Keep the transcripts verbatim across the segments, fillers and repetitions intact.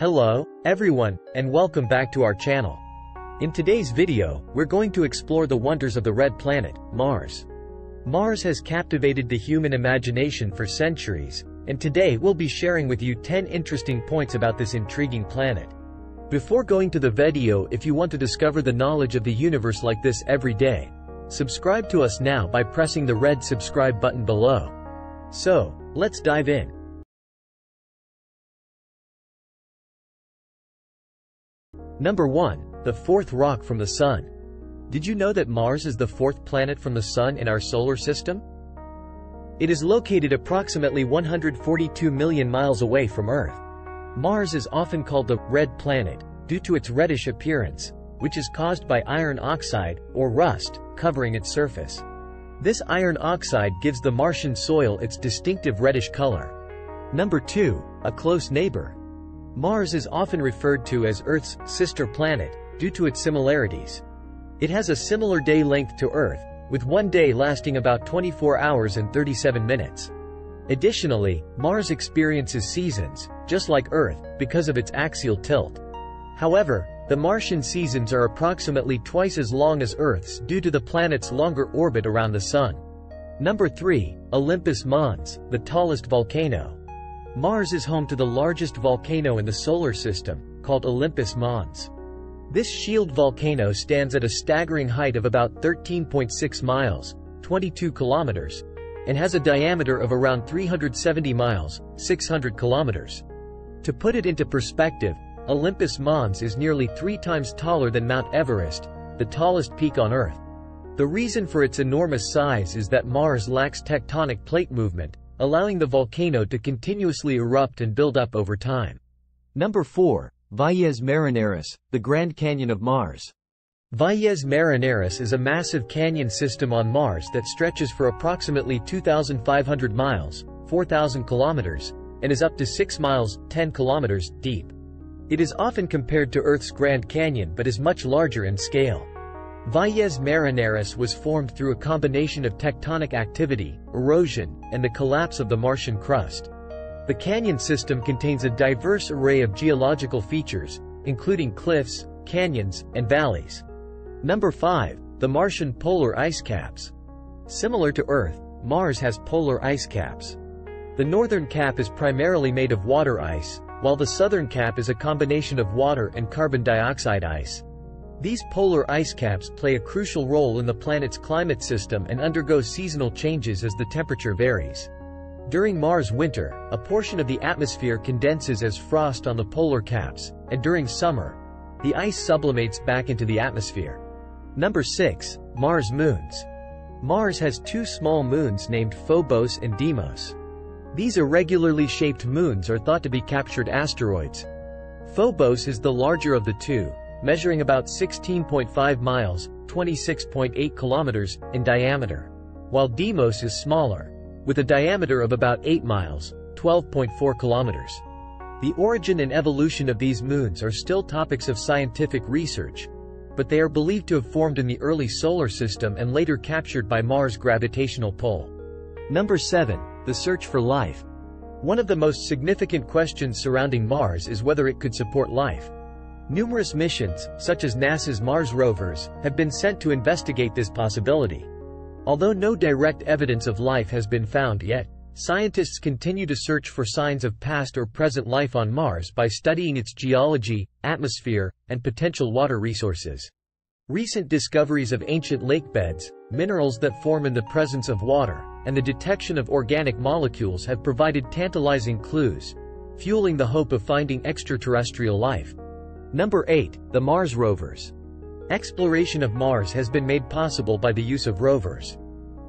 Hello, everyone, and welcome back to our channel. In today's video, we're going to explore the wonders of the red planet, Mars. Mars has captivated the human imagination for centuries, and today we'll be sharing with you ten interesting points about this intriguing planet. Before going to the video, if you want to discover the knowledge of the universe like this every day, subscribe to us now by pressing the red subscribe button below. So, let's dive in. Number one. The fourth rock from the Sun. Did you know that Mars is the fourth planet from the Sun in our solar system? It is located approximately one hundred forty-two million miles away from Earth. Mars is often called the red planet due to its reddish appearance, which is caused by iron oxide, or rust, covering its surface. This iron oxide gives the Martian soil its distinctive reddish color. Number two. A close neighbor. Mars is often referred to as Earth's sister planet due to its similarities. It has a similar day length to Earth, with one day lasting about twenty-four hours and thirty-seven minutes. Additionally, Mars experiences seasons, just like Earth, because of its axial tilt. However, the Martian seasons are approximately twice as long as Earth's due to the planet's longer orbit around the Sun. Number three. Olympus Mons, the tallest volcano. Mars is home to the largest volcano in the solar system, called Olympus Mons. This shield volcano stands at a staggering height of about thirteen point six miles, twenty-two kilometers, and has a diameter of around three hundred seventy miles, six hundred kilometers. To put it into perspective, Olympus Mons is nearly three times taller than Mount Everest, the tallest peak on Earth. The reason for its enormous size is that Mars lacks tectonic plate movement, allowing the volcano to continuously erupt and build up over time. Number four. Valles Marineris, the Grand Canyon of Mars. Valles Marineris is a massive canyon system on Mars that stretches for approximately two thousand five hundred miles, four thousand kilometers, and is up to six miles, ten kilometers, deep. It is often compared to Earth's Grand Canyon but is much larger in scale. Valles Marineris was formed through a combination of tectonic activity, erosion, and the collapse of the Martian crust. The canyon system contains a diverse array of geological features, including cliffs, canyons, and valleys. Number five. The Martian polar ice caps. Similar to Earth, Mars has polar ice caps. The northern cap is primarily made of water ice, while the southern cap is a combination of water and carbon dioxide ice. These polar ice caps play a crucial role in the planet's climate system and undergo seasonal changes as the temperature varies. During Mars' winter, a portion of the atmosphere condenses as frost on the polar caps, and during summer, the ice sublimates back into the atmosphere. Number six. Mars moons. Mars has two small moons named Phobos and Deimos. These irregularly shaped moons are thought to be captured asteroids. Phobos is the larger of the two, measuring about sixteen point five miles, twenty-six point eight kilometers, in diameter, while Deimos is smaller, with a diameter of about eight miles, twelve point four kilometers. The origin and evolution of these moons are still topics of scientific research, but they are believed to have formed in the early solar system and later captured by Mars' gravitational pull. Number seven. The search for life. One of the most significant questions surrounding Mars is whether it could support life. Numerous missions, such as NASA's Mars rovers, have been sent to investigate this possibility. Although no direct evidence of life has been found yet, scientists continue to search for signs of past or present life on Mars by studying its geology, atmosphere, and potential water resources. Recent discoveries of ancient lakebeds, minerals that form in the presence of water, and the detection of organic molecules have provided tantalizing clues, fueling the hope of finding extraterrestrial life. Number eight. The Mars rovers. Exploration of Mars has been made possible by the use of rovers.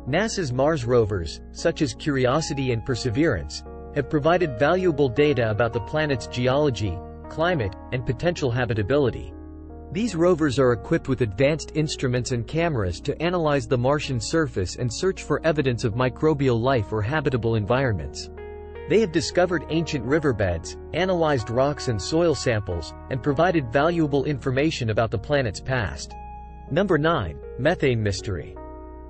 NASA's Mars rovers, such as Curiosity and Perseverance, have provided valuable data about the planet's geology, climate, and potential habitability. These rovers are equipped with advanced instruments and cameras to analyze the Martian surface and search for evidence of microbial life or habitable environments. They have discovered ancient riverbeds, analyzed rocks and soil samples, and provided valuable information about the planet's past. Number nine. Methane mystery.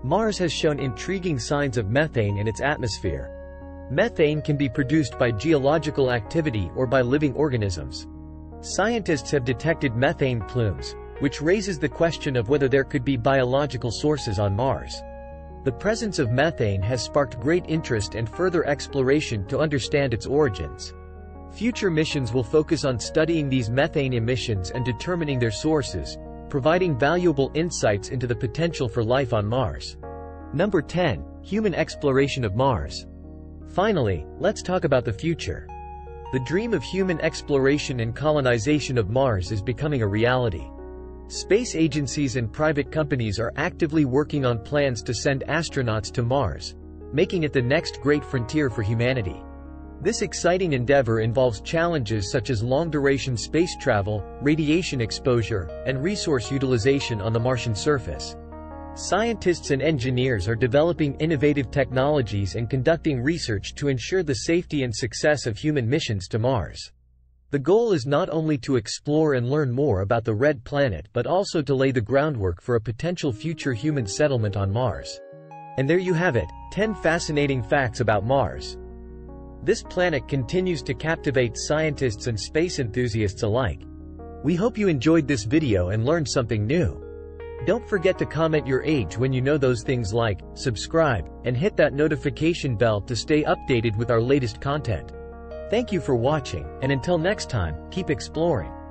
Mars has shown intriguing signs of methane in its atmosphere. Methane can be produced by geological activity or by living organisms. Scientists have detected methane plumes, which raises the question of whether there could be biological sources on Mars. The presence of methane has sparked great interest and further exploration to understand its origins. Future missions will focus on studying these methane emissions and determining their sources, providing valuable insights into the potential for life on Mars. Number ten. Human exploration of Mars. Finally, let's talk about the future. The dream of human exploration and colonization of Mars is becoming a reality. Space agencies and private companies are actively working on plans to send astronauts to Mars, making it the next great frontier for humanity. This exciting endeavor involves challenges such as long-duration space travel, radiation exposure, and resource utilization on the Martian surface. Scientists and engineers are developing innovative technologies and conducting research to ensure the safety and success of human missions to Mars. The goal is not only to explore and learn more about the Red Planet but also to lay the groundwork for a potential future human settlement on Mars. And there you have it, ten fascinating facts about Mars. This planet continues to captivate scientists and space enthusiasts alike. We hope you enjoyed this video and learned something new. Don't forget to comment your age when you know those things, like, subscribe, and hit that notification bell to stay updated with our latest content. Thank you for watching, and until next time, keep exploring.